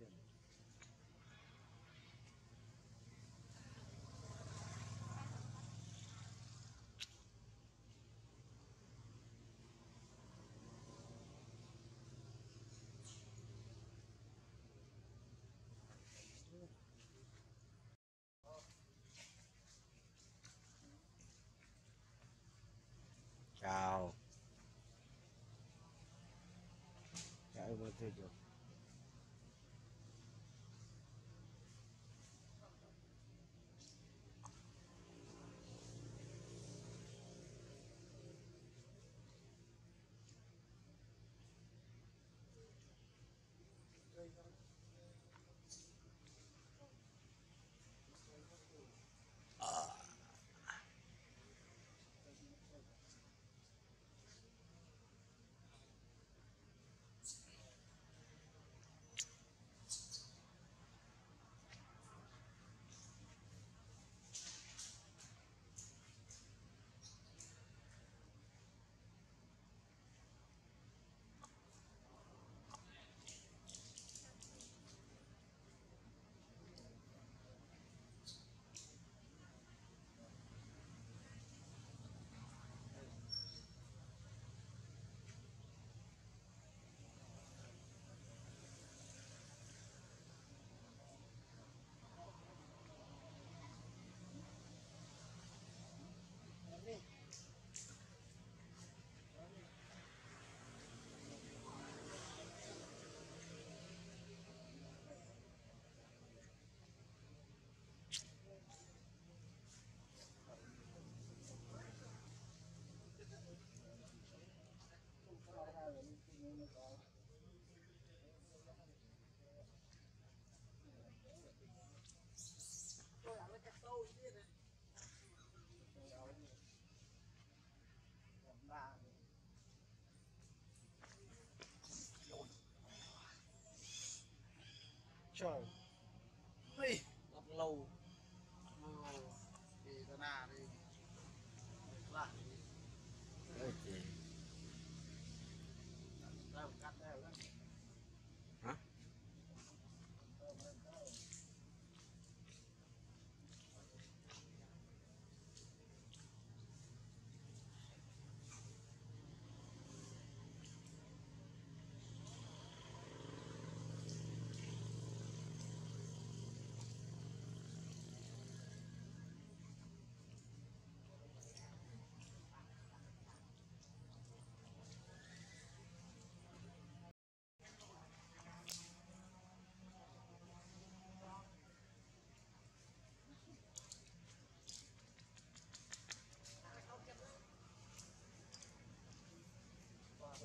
liền. Chào. Chào mọi người. Trời ơi, gặp lâu thì ta nà đi lại đi ra một cắt theo đó hả?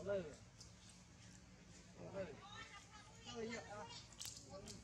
Hãy subscribe cho kênh Ghiền Mì Gõ